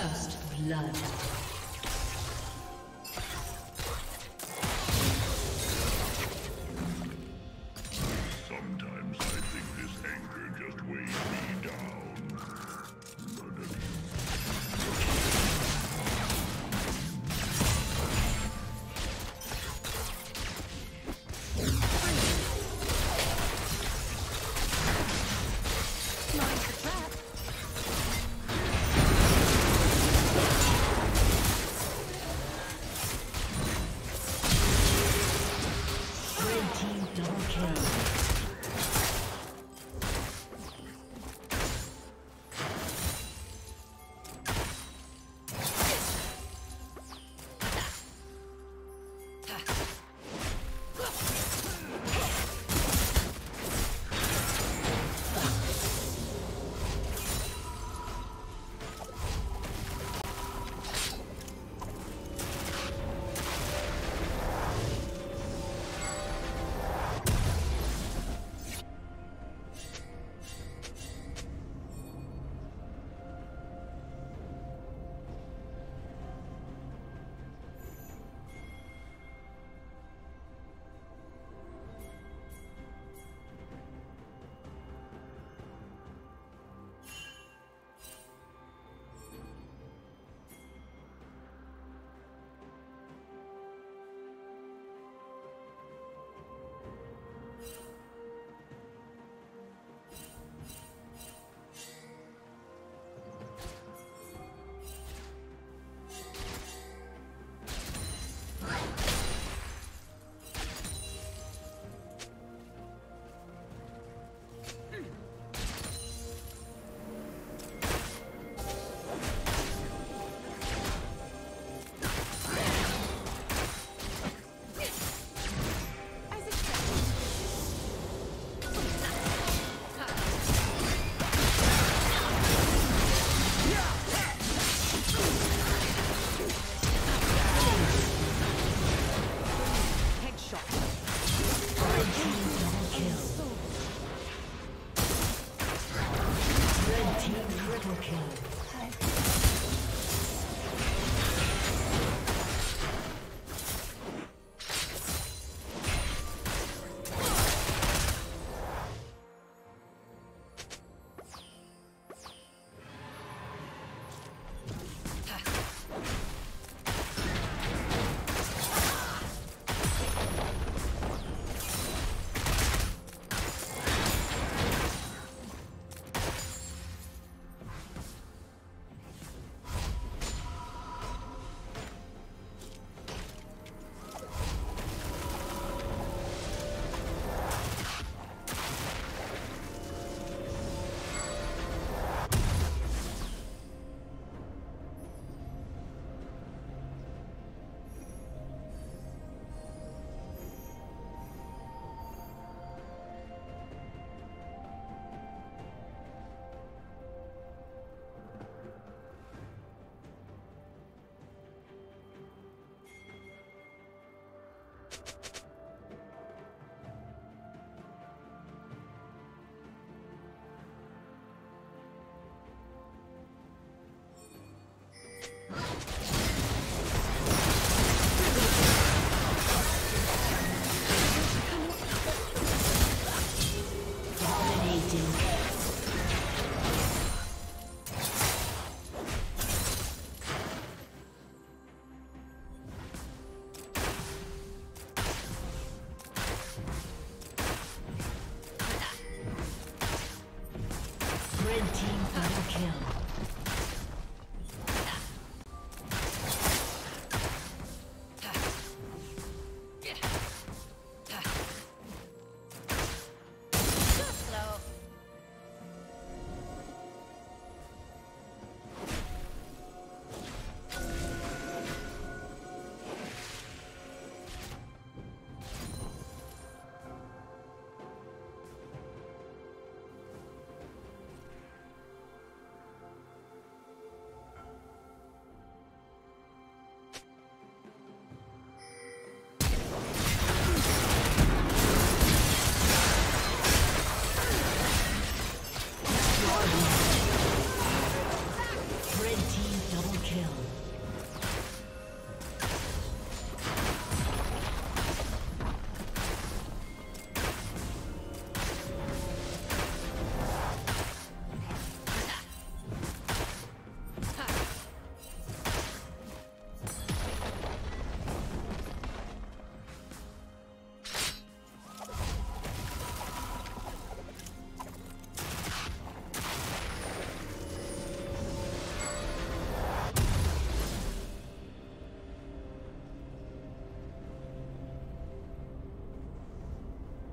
First blood.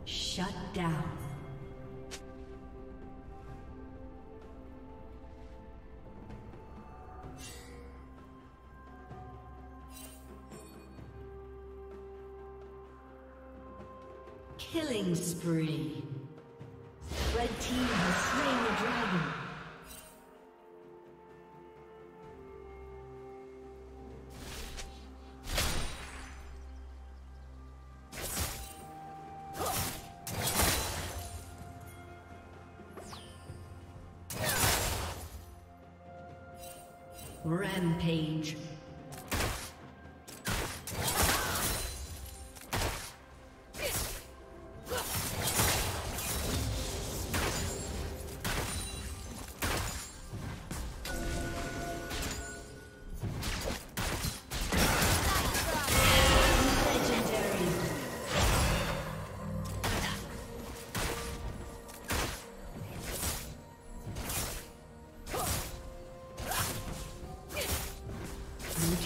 Shut down. Killing spree. Red team has slain the dragon. Rampage.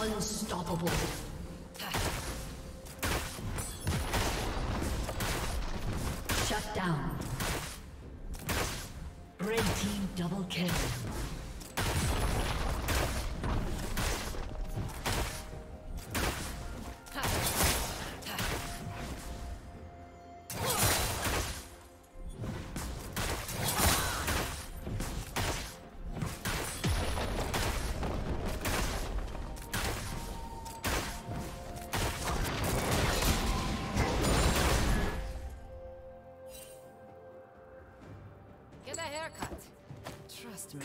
Unstoppable. Shut down. Red team double kill. Trust me.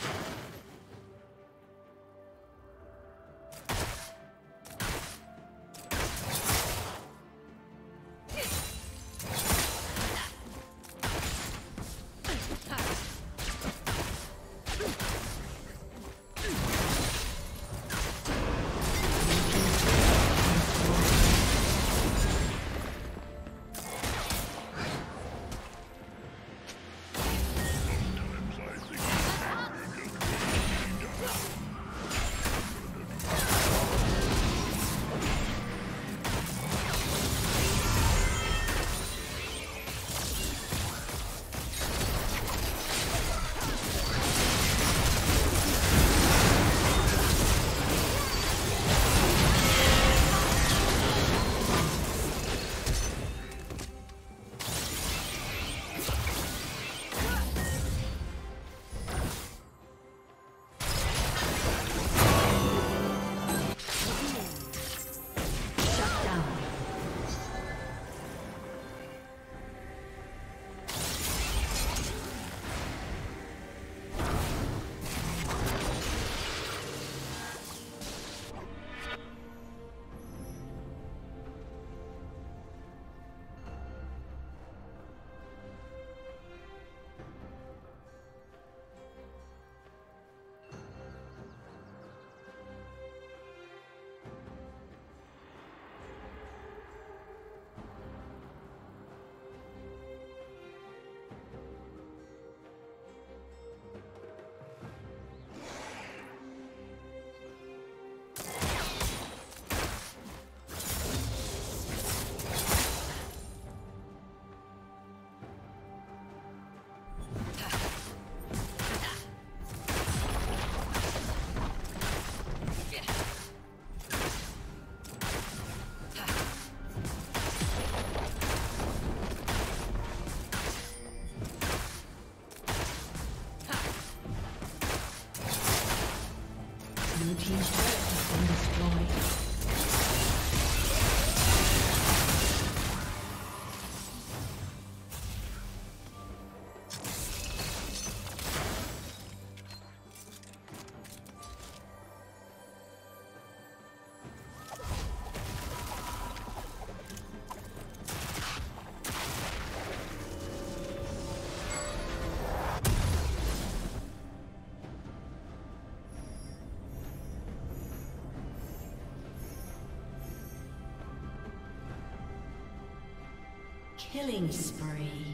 Killing spree.